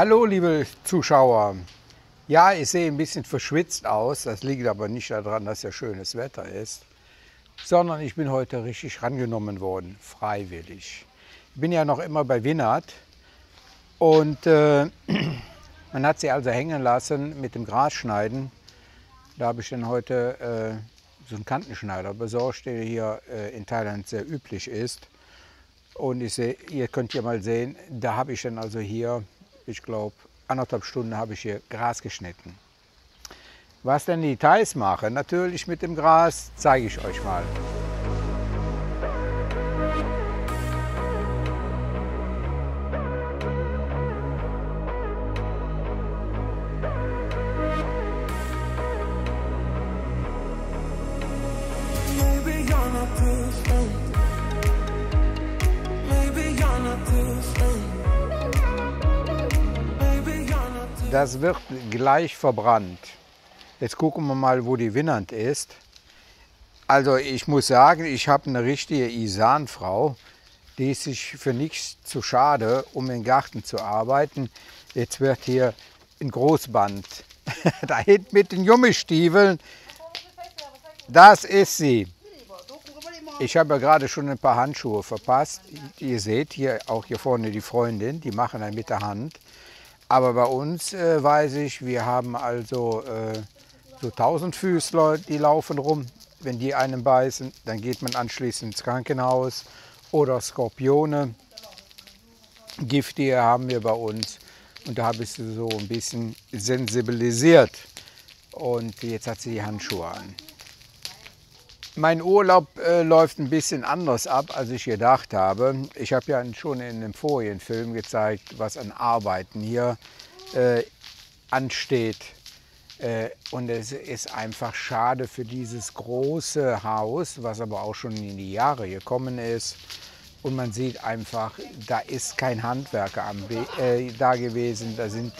Hallo liebe Zuschauer, ja, ich sehe ein bisschen verschwitzt aus, das liegt aber nicht daran, dass ja schönes Wetter ist, sondern ich bin heute richtig rangenommen worden, freiwillig. Ich bin ja noch immer bei Winnert und man hat sie also hängen lassen mit dem Grasschneiden. Da habe ich dann heute so einen Kantenschneider besorgt, der hier in Thailand sehr üblich ist. Und ich sehe, ihr könnt hier mal sehen, da habe ich dann also hier, ich glaube, 1,5 Stunden habe ich hier Gras geschnitten. Was denn die Thais machen, natürlich mit dem Gras, zeige ich euch mal. Das wird gleich verbrannt. Jetzt gucken wir mal, wo die Winnert ist. Also ich muss sagen, ich habe eine richtige Isan-Frau, die ist sich für nichts zu schade, um im Garten zu arbeiten. Jetzt wird hier ein Großband. Da hinten mit den Gummistiefeln. Das ist sie. Ich habe ja gerade schon ein paar Handschuhe verpasst. Ihr seht hier auch hier vorne die Freundin, die machen dann mit der Hand. Aber bei uns weiß ich, wir haben also so Tausendfüßler, die laufen rum. Wenn die einen beißen, dann geht man anschließend ins Krankenhaus. Oder Skorpione, Gifttiere haben wir bei uns. Und da habe ich sie so ein bisschen sensibilisiert. Und jetzt hat sie die Handschuhe an. Mein Urlaub läuft ein bisschen anders ab, als ich gedacht habe. Ich habe ja schon in einem vorigen Film gezeigt, was an Arbeiten hier ansteht. Und es ist einfach schade für dieses große Haus, was aber auch schon in die Jahre gekommen ist. Und man sieht einfach, da ist kein Handwerker da gewesen. Da sind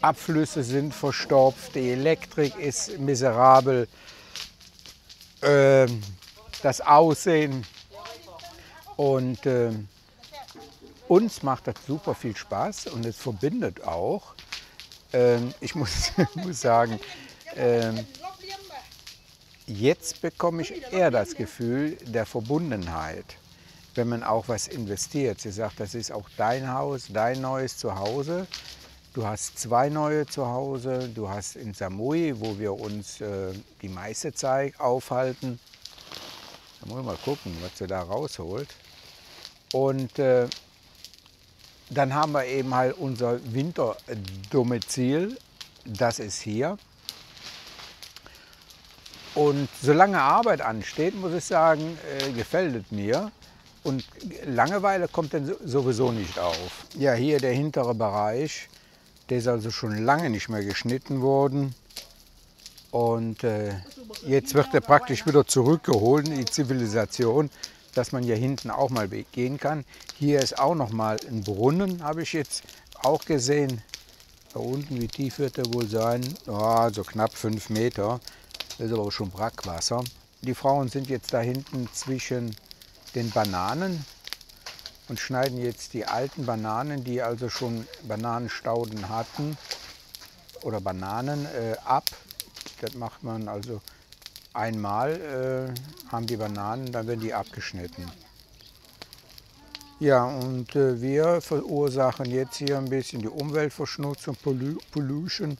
Abflüsse sind verstopft, die Elektrik ist miserabel. Das Aussehen und uns macht das super viel Spaß und es verbindet auch. Ich muss sagen, jetzt bekomme ich eher das Gefühl der Verbundenheit, wenn man auch was investiert. Sie sagt, das ist auch dein Haus, dein neues Zuhause. Du hast zwei neue zu Hause, du hast in Samui, wo wir uns die meiste Zeit aufhalten. Da muss ich mal gucken, was sie da rausholt. Und dann haben wir eben halt unser Winterdomizil, das ist hier. Und solange Arbeit ansteht, muss ich sagen, gefällt es mir. Und Langeweile kommt dann sowieso nicht auf. Ja, hier der hintere Bereich. Der ist also schon lange nicht mehr geschnitten worden und jetzt wird er praktisch wieder zurückgeholt in die Zivilisation, dass man hier hinten auch mal gehen kann. Hier ist auch noch mal ein Brunnen, habe ich jetzt auch gesehen. Da unten, wie tief wird der wohl sein? Ja, so knapp 5 Meter. Das ist aber auch schon Brackwasser. Die Frauen sind jetzt da hinten zwischen den Bananen und schneiden jetzt die alten Bananen, die also schon Bananenstauden hatten, oder Bananen ab. Das macht man also einmal, haben die Bananen, dann werden die abgeschnitten. Ja, und wir verursachen jetzt hier ein bisschen die Umweltverschmutzung, Pollution.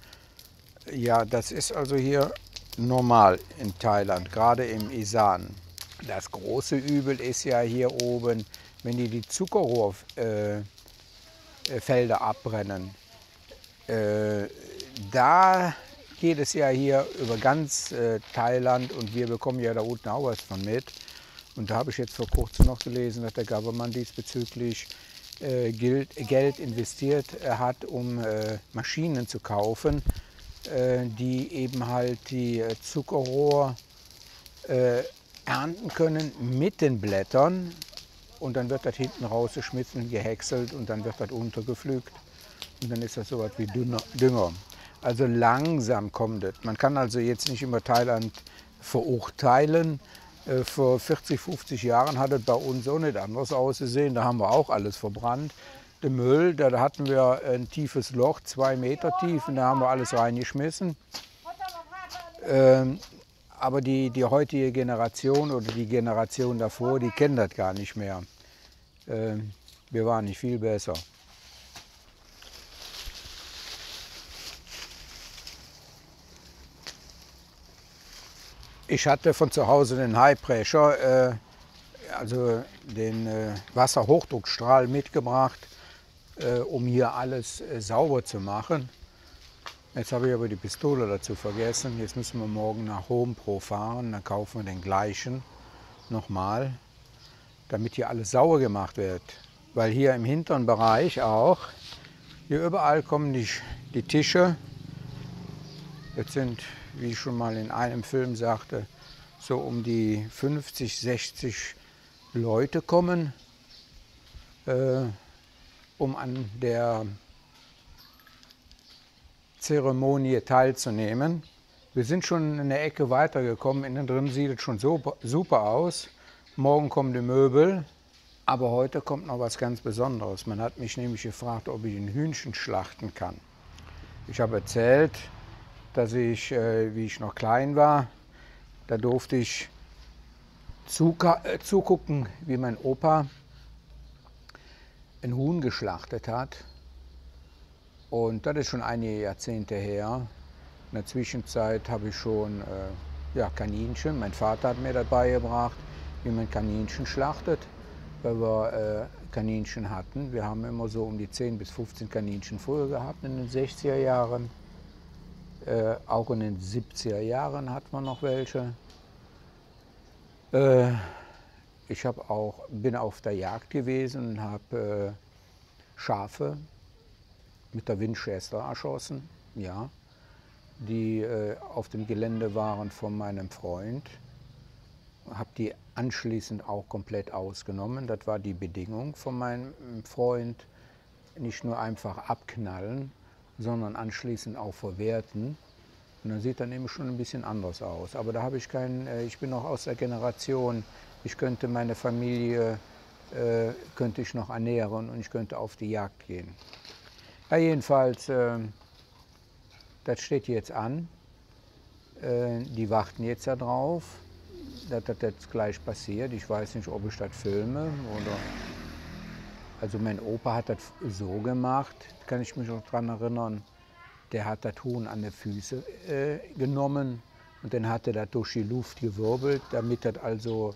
Ja, das ist also hier normal in Thailand, gerade im Isan. Das große Übel ist ja hier oben, wenn die Zuckerrohrfelder abbrennen. Da geht es ja hier über ganz Thailand und wir bekommen ja da unten auch was von mit. Und da habe ich jetzt vor kurzem noch gelesen, dass der Government diesbezüglich Geld investiert hat, um Maschinen zu kaufen, die eben halt die Zuckerrohr ernten können mit den Blättern. Und dann wird das hinten rausgeschmissen und gehäckselt und dann wird das untergepflügt. Und dann ist das so was wie Dünger. Also langsam kommt das. Man kann also jetzt nicht immer Thailand verurteilen. Vor 40, 50 Jahren hat es bei uns auch nicht anders ausgesehen. Da haben wir auch alles verbrannt. den Müll, da hatten wir ein tiefes Loch, 2 Meter tief, und da haben wir alles reingeschmissen. Aber die heutige Generation oder die Generation davor, die kennt das gar nicht mehr. Wir waren nicht viel besser. Ich hatte von zu Hause den High Pressure, also den Wasserhochdruckstrahl mitgebracht, um hier alles sauber zu machen. Jetzt habe ich aber die Pistole dazu vergessen. Jetzt müssen wir morgen nach Home Pro fahren, dann kaufen wir den gleichen nochmal, damit hier alles sauber gemacht wird. Weil hier im hinteren Bereich auch, hier überall kommen die Tische. Jetzt sind, wie ich schon mal in einem Film sagte, so um die 50, 60 Leute kommen, um an der Zeremonie teilzunehmen. Wir sind schon eine Ecke weitergekommen, innen drin sieht es schon so super aus. Morgen kommen die Möbel, aber heute kommt noch was ganz Besonderes. Man hat mich nämlich gefragt, ob ich ein Hühnchen schlachten kann. Ich habe erzählt, dass ich, wie ich noch klein war, da durfte ich zugucken, wie mein Opa ein Huhn geschlachtet hat. Und das ist schon einige Jahrzehnte her. In der Zwischenzeit habe ich schon Kaninchen. Mein Vater hat mir dabei gebracht, wie man Kaninchen schlachtet, weil wir Kaninchen hatten. Wir haben immer so um die 10 bis 15 Kaninchen früher gehabt in den 60er Jahren. Auch in den 70er Jahren hat man noch welche. Ich bin auf der Jagd gewesen und habe Schafe mit der Winchester erschossen, ja, die auf dem Gelände waren von meinem Freund. Habe die anschließend auch komplett ausgenommen. Das war die Bedingung von meinem Freund, nicht nur einfach abknallen, sondern anschließend auch verwerten. Und dann sieht dann eben schon ein bisschen anders aus. Aber da habe ich ich bin noch aus der Generation, ich könnte meine Familie, könnte ich noch ernähren und ich könnte auf die Jagd gehen. Ja, jedenfalls, das steht jetzt an. Die warten jetzt da drauf, dass das jetzt gleich passiert. Ich weiß nicht, ob ich das filme oder... Also mein Opa hat das so gemacht, kann ich mich noch daran erinnern, der hat das Huhn an die Füße genommen und dann hat er das durch die Luft gewirbelt, damit das also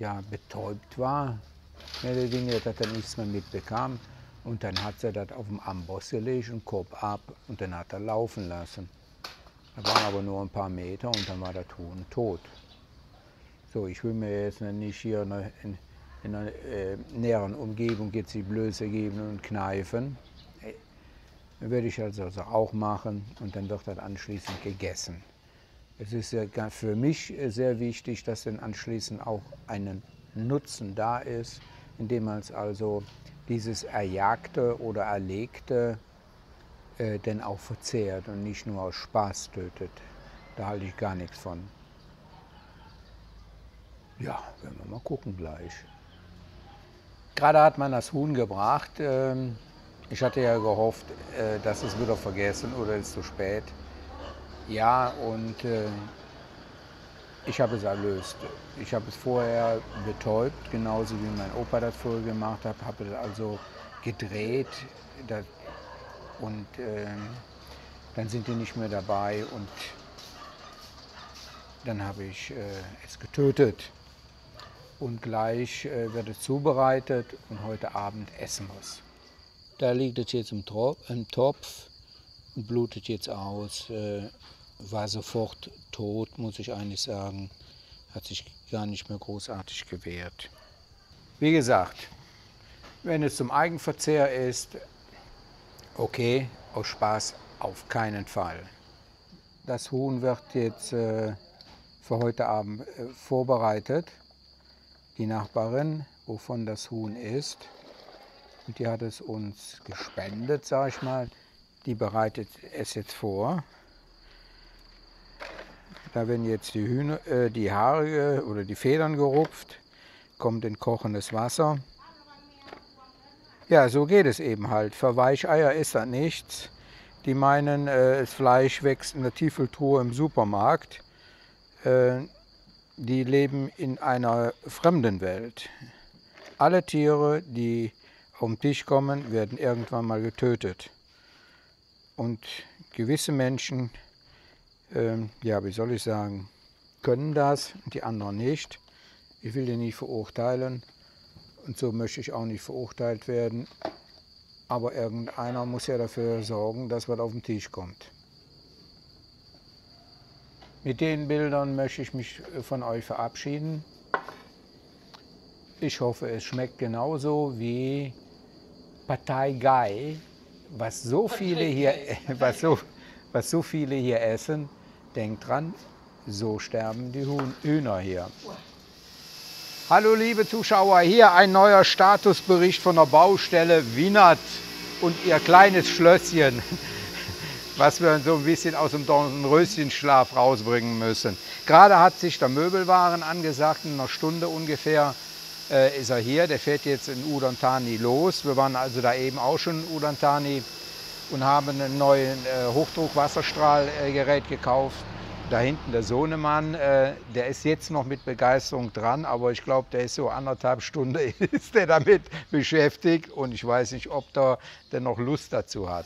ja, betäubt war, mehr oder weniger, dass er nichts mehr mitbekam. Und dann hat er das auf dem Amboss gelegt und Kopf ab und dann hat er laufen lassen. Da waren aber nur ein paar Meter und dann war das Huhn tot. So, ich will mir jetzt nicht hier in einer näheren Umgebung jetzt die Blöße geben und kneifen. Das werde ich also auch machen und dann wird das anschließend gegessen. Es ist für mich sehr wichtig, dass dann anschließend auch ein Nutzen da ist, indem man es also dieses Erjagte oder Erlegte denn auch verzehrt und nicht nur aus Spaß tötet. Da halte ich gar nichts von. Ja, werden wir mal gucken gleich. Gerade hat man das Huhn gebracht. Ich hatte ja gehofft, dass es wieder vergessen oder es ist zu spät. Ja, und ich habe es erlöst. Ich habe es vorher betäubt, genauso wie mein Opa das vorher gemacht hat. Habe es also gedreht und dann sind die nicht mehr dabei und dann habe ich es getötet. Und gleich wird es zubereitet und heute Abend essen muss. Da liegt es jetzt im Topf und blutet jetzt aus. War sofort tot, muss ich eigentlich sagen. Hat sich gar nicht mehr großartig gewehrt. Wie gesagt, wenn es zum Eigenverzehr ist, okay, aus Spaß auf keinen Fall. Das Huhn wird jetzt für heute Abend vorbereitet. Die Nachbarin, wovon das Huhn ist, und die hat es uns gespendet, sage ich mal, die bereitet es jetzt vor. Da werden jetzt die Haare oder die Federn gerupft, kommt in kochendes Wasser. Ja, so geht es eben halt. Für Weicheier ist das nichts. Die meinen, das Fleisch wächst in der Tiefkühltruhe im Supermarkt. Die leben in einer fremden Welt. Alle Tiere, die auf den Tisch kommen, werden irgendwann mal getötet. Und gewisse Menschen, ja, wie soll ich sagen, können das, die anderen nicht. Ich will die nicht verurteilen und so möchte ich auch nicht verurteilt werden. Aber irgendeiner muss ja dafür sorgen, dass was auf den Tisch kommt. Mit den Bildern möchte ich mich von euch verabschieden. Ich hoffe, es schmeckt genauso wie Pad Thai, was so viele hier essen. Denkt dran, so sterben die Hühner hier. Hallo liebe Zuschauer, hier ein neuer Statusbericht von der Baustelle Winnert und ihr kleines Schlösschen, was wir so ein bisschen aus dem Dornröschenschlaf rausbringen müssen. Gerade hat sich der Möbelwaren angesagt, in einer Stunde ungefähr ist er hier. Der fährt jetzt in Udon Thani los. Wir waren also da eben auch schon in Udon Thani und haben einen neuen Hochdruckwasserstrahlgerät gekauft. Da hinten der Sohnemann, der ist jetzt noch mit Begeisterung dran, aber ich glaube, der ist so anderthalb Stunden ist der damit beschäftigt und ich weiß nicht, ob der denn noch Lust dazu hat.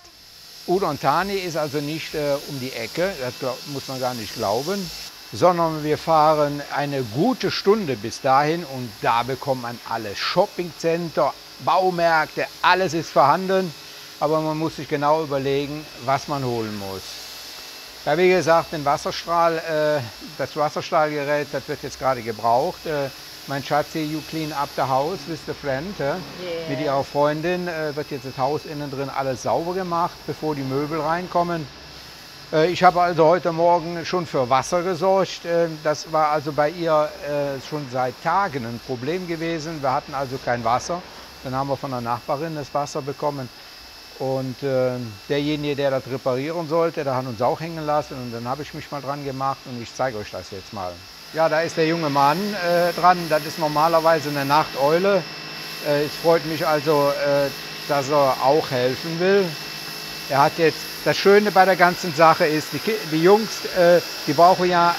Udon Thani ist also nicht um die Ecke, das muss man gar nicht glauben, sondern wir fahren eine gute Stunde bis dahin und da bekommt man alles. Shoppingcenter, Baumärkte, alles ist vorhanden, aber man muss sich genau überlegen, was man holen muss. Ja, wie gesagt, das Wasserstrahlgerät, das wird jetzt gerade gebraucht. Mein Schatzi, you clean up the house with the friend. Yeah. Mit ihrer Freundin wird jetzt das Haus innen drin alles sauber gemacht, bevor die Möbel reinkommen. Ich habe also heute Morgen schon für Wasser gesorgt. Das war also bei ihr schon seit Tagen ein Problem gewesen. Wir hatten also kein Wasser. Dann haben wir von der Nachbarin das Wasser bekommen. Und derjenige, der das reparieren sollte, der hat uns auch hängen lassen und dann habe ich mich mal dran gemacht und ich zeige euch das jetzt mal. Ja, da ist der junge Mann dran, das ist normalerweise eine Nachteule. Es freut mich also, dass er auch helfen will. Er hat jetzt, das Schöne bei der ganzen Sache ist, die Jungs, die brauchen ja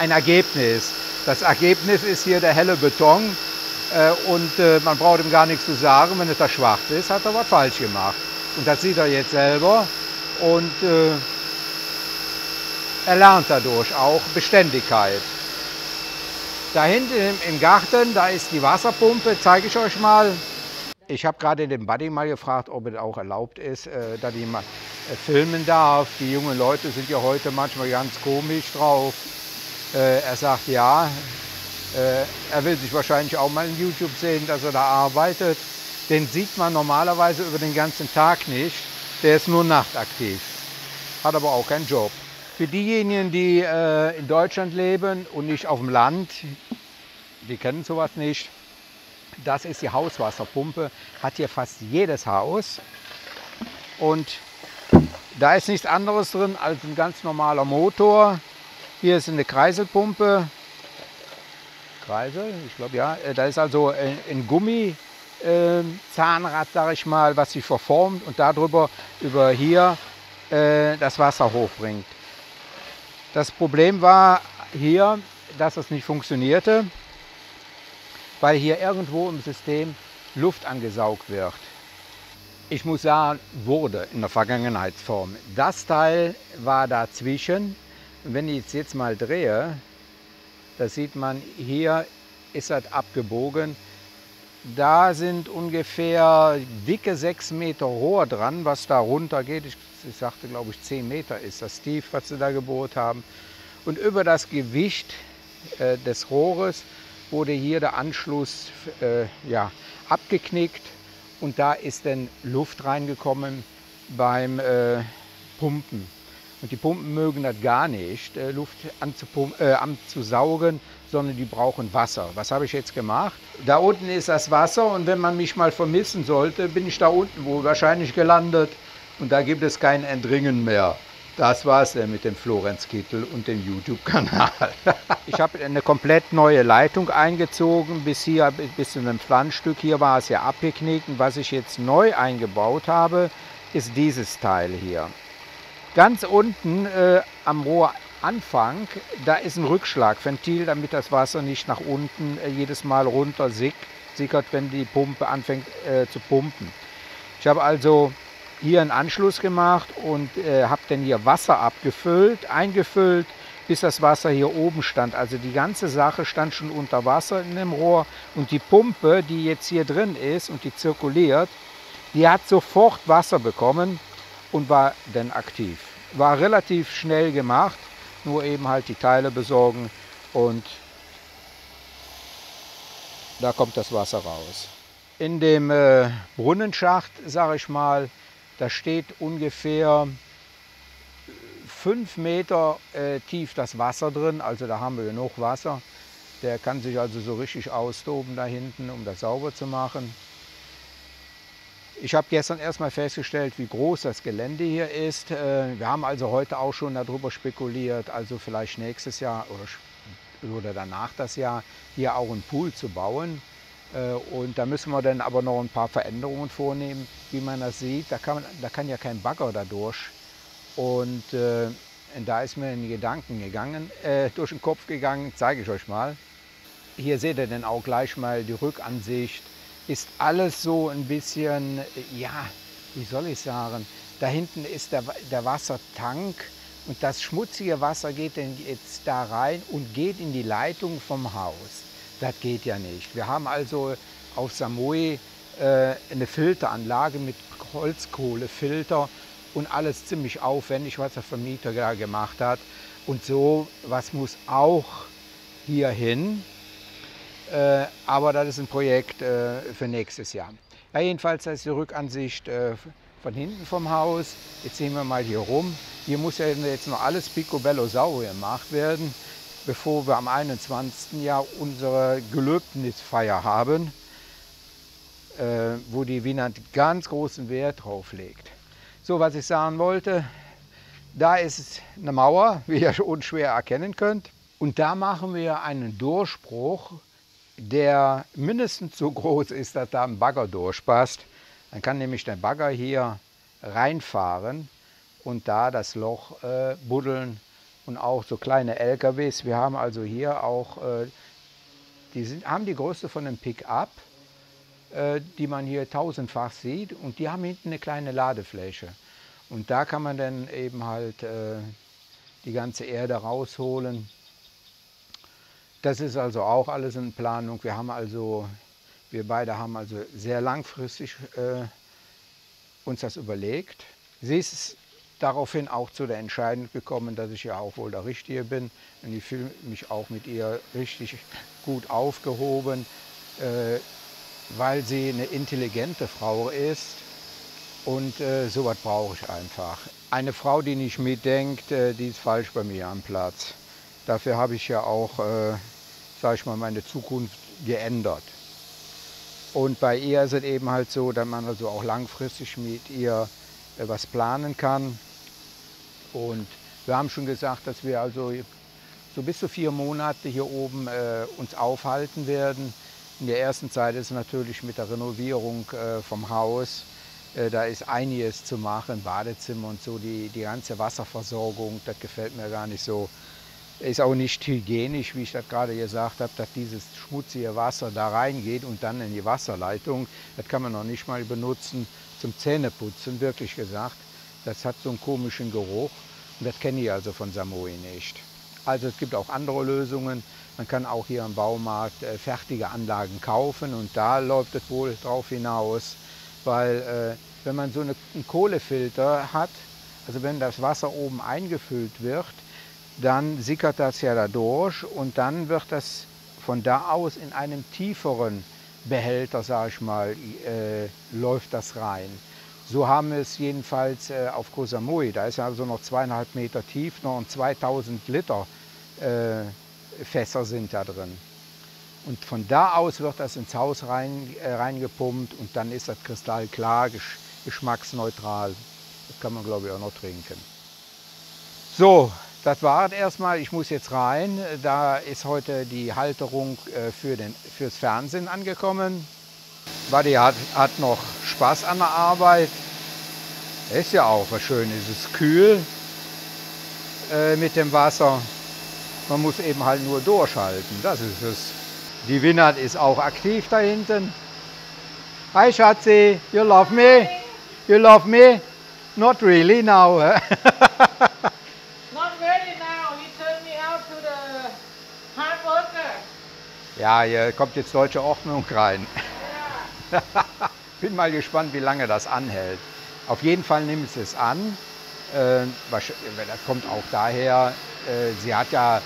ein Ergebnis. Das Ergebnis ist hier der helle Beton. Und man braucht ihm gar nichts zu sagen, wenn es da schwarz ist, hat er was falsch gemacht. Und das sieht er jetzt selber und er lernt dadurch auch Beständigkeit. Da hinten im Garten, da ist die Wasserpumpe, zeige ich euch mal. Ich habe gerade den Buddy mal gefragt, ob es auch erlaubt ist, dass ich mal filmen darf. Die jungen Leute sind ja heute manchmal ganz komisch drauf. Er sagt ja. Er will sich wahrscheinlich auch mal in YouTube sehen, dass er da arbeitet. Den sieht man normalerweise über den ganzen Tag nicht. Der ist nur nachtaktiv, hat aber auch keinen Job. Für diejenigen, die in Deutschland leben und nicht auf dem Land, die kennen sowas nicht. Das ist die Hauswasserpumpe, hat hier fast jedes Haus. Und da ist nichts anderes drin als ein ganz normaler Motor. Hier ist eine Kreiselpumpe. Ich glaube, ja, da ist also ein Gummizahnrad, sage ich mal, was sich verformt und darüber über hier das Wasser hochbringt. Das Problem war hier, dass es nicht funktionierte, weil hier irgendwo im System Luft angesaugt wird. Ich muss sagen, wurde in der Vergangenheitsform. Das Teil war dazwischen. Und wenn ich es jetzt mal drehe, das sieht man, hier ist das abgebogen. Da sind ungefähr dicke 6 Meter Rohr dran, was da runter geht. Ich sagte, glaube ich, 10 Meter ist das tief, was sie da gebohrt haben. Und über das Gewicht des Rohres wurde hier der Anschluss ja, abgeknickt. Und da ist dann Luft reingekommen beim Pumpen. Und die Pumpen mögen das gar nicht, Luft anzusaugen, sondern die brauchen Wasser. Was habe ich jetzt gemacht? Da unten ist das Wasser und wenn man mich mal vermissen sollte, bin ich da unten wohl wahrscheinlich gelandet und da gibt es kein Entringen mehr. Das war's mit dem Florenz Kittel und dem YouTube-Kanal. Ich habe eine komplett neue Leitung eingezogen. Bis zu einem Pflanzstück hier war es ja abgeknickt. Und was ich jetzt neu eingebaut habe, ist dieses Teil hier. Ganz unten am Rohranfang, da ist ein Rückschlagventil, damit das Wasser nicht nach unten jedes Mal runter sickert, wenn die Pumpe anfängt zu pumpen. Ich habe also hier einen Anschluss gemacht und habe dann hier Wasser eingefüllt, bis das Wasser hier oben stand. Also die ganze Sache stand schon unter Wasser in dem Rohr und die Pumpe, die jetzt hier drin ist und die zirkuliert, die hat sofort Wasser bekommen und war dann aktiv. War relativ schnell gemacht, nur eben halt die Teile besorgen und da kommt das Wasser raus. In dem Brunnenschacht, sage ich mal, da steht ungefähr 5 Meter tief das Wasser drin, also da haben wir genug Wasser. Der kann sich also so richtig austoben da hinten, um das sauber zu machen. Ich habe gestern erstmal festgestellt, wie groß das Gelände hier ist. Wir haben also heute auch schon darüber spekuliert, also vielleicht nächstes Jahr oder danach das Jahr hier auch einen Pool zu bauen. Und da müssen wir dann aber noch ein paar Veränderungen vornehmen, wie man das sieht. Da kann ja kein Bagger da durch. Und da ist mir ein Gedanken gegangen, durch den Kopf gegangen, zeige ich euch mal. Hier seht ihr dann auch gleich mal die Rückansicht. Ist alles so ein bisschen, ja, wie soll ich sagen, da hinten ist der Wassertank und das schmutzige Wasser geht dann jetzt da rein und geht in die Leitung vom Haus. Das geht ja nicht. Wir haben also auf Samui eine Filteranlage mit Holzkohlefilter und alles ziemlich aufwendig, was der Vermieter da gemacht hat. Und so was muss auch hier hin. Aber das ist ein Projekt für nächstes Jahr. Ja, jedenfalls, das ist die Rückansicht von hinten vom Haus. Jetzt sehen wir mal hier rum. Hier muss ja jetzt noch alles picobello sauber gemacht werden, bevor wir am 21. Jahr unsere Gelöbnisfeier haben, wo die Winnert ganz großen Wert drauf legt. So, was ich sagen wollte, da ist eine Mauer, wie ihr unschwer erkennen könnt. Und da machen wir einen Durchbruch, der mindestens so groß ist, dass da ein Bagger durchpasst. Dann kann nämlich der Bagger hier reinfahren und da das Loch buddeln. Und auch so kleine LKWs. Wir haben also hier auch, haben die Größe von einem Pickup, die man hier tausendfach sieht. Und die haben hinten eine kleine Ladefläche. Und da kann man dann eben halt die ganze Erde rausholen. Das ist also auch alles in Planung. Wir beide haben also sehr langfristig uns das überlegt. Siehst du? Daraufhin auch zu der Entscheidung gekommen, dass ich ja auch wohl der Richtige bin. Und ich fühle mich auch mit ihr richtig gut aufgehoben, weil sie eine intelligente Frau ist. Und sowas brauche ich einfach. Eine Frau, die nicht mitdenkt, die ist falsch bei mir am Platz. Dafür habe ich ja auch, sage ich mal, meine Zukunft geändert. Und bei ihr ist es eben halt so, dass man also auch langfristig mit ihr was planen kann. Und wir haben schon gesagt, dass wir also so bis zu 4 Monate hier oben uns aufhalten werden. In der ersten Zeit ist natürlich mit der Renovierung vom Haus, da ist einiges zu machen, Badezimmer und so, die ganze Wasserversorgung, das gefällt mir gar nicht so. Ist auch nicht hygienisch, wie ich das gerade gesagt habe, dass dieses schmutzige Wasser da reingeht und dann in die Wasserleitung. Das kann man noch nicht mal benutzen zum Zähneputzen, wirklich gesagt. Das hat so einen komischen Geruch und das kenne ich also von Samui nicht. Also es gibt auch andere Lösungen. Man kann auch hier im Baumarkt fertige Anlagen kaufen und da läuft es wohl drauf hinaus, weil wenn man so einen Kohlefilter hat, also wenn das Wasser oben eingefüllt wird, dann sickert das ja da durch und dann wird das von da aus in einem tieferen Behälter, sage ich mal, läuft das rein. So haben wir es jedenfalls auf Koh Samui. Da ist also noch 2,5 Meter tief, noch und 2000 Liter Fässer sind da drin. Und von da aus wird das ins Haus reingepumpt und dann ist das kristallklar, geschmacksneutral. Das kann man, glaube ich, auch noch trinken. So, das war es erstmal. Ich muss jetzt rein. Da ist heute die Halterung fürs Fernsehen angekommen. Buddy hat noch Spaß an der Arbeit. Ist ja auch was Schönes. Es ist kühl mit dem Wasser. Man muss eben halt nur durchhalten. Das ist es. Die Winnert ist auch aktiv da hinten. Hi Schatzi, you love me? You love me? Not really now. Not really now. You turn me out to the hard worker. Ja, hier kommt jetzt deutsche Ordnung rein. Ja. Bin mal gespannt, wie lange das anhält. Auf jeden Fall nimmt es an. Das kommt auch daher, sie hat ja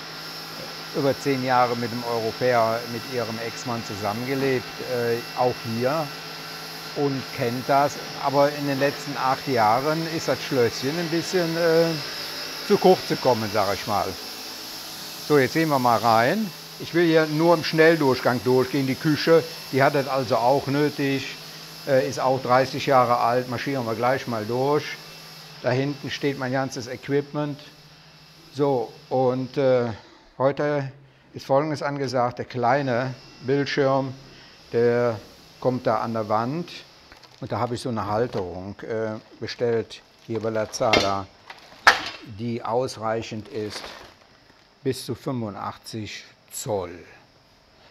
über 10 Jahre mit einem Europäer, mit ihrem Ex-Mann zusammengelebt, auch hier und kennt das. Aber in den letzten 8 Jahren ist das Schlösschen ein bisschen zu kurz gekommen, sage ich mal. So, jetzt gehen wir mal rein. Ich will hier nur im Schnelldurchgang durchgehen. Die Küche, die hat das also auch nötig, ist auch 30 Jahre alt. Marschieren wir gleich mal durch. Da hinten steht mein ganzes Equipment. So, und heute ist Folgendes angesagt, der kleine Bildschirm, der kommt da an der Wand und da habe ich so eine Halterung bestellt, hier bei Lazada, die ausreichend ist bis zu 85 Zoll,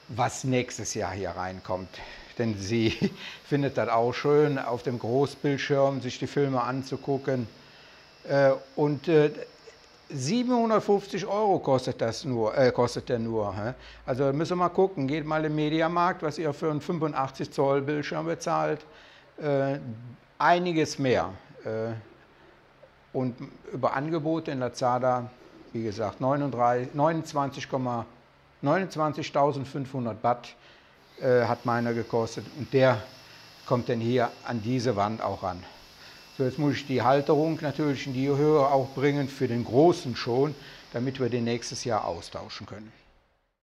was nächstes Jahr hier reinkommt. Denn sie findet das auch schön, auf dem Großbildschirm sich die Filme anzugucken und 750 € kostet der nur. Hä? Also müssen wir mal gucken, geht mal im Mediamarkt, was ihr für einen 85 Zoll Bildschirm bezahlt. Einiges mehr. Und über Angebote in Lazada, wie gesagt, 29.500 Baht hat meiner gekostet. Und der kommt dann hier an diese Wand auch ran. So, jetzt muss ich die Halterung natürlich in die Höhe auch bringen, für den Großen schon, damit wir den nächstes Jahr austauschen können.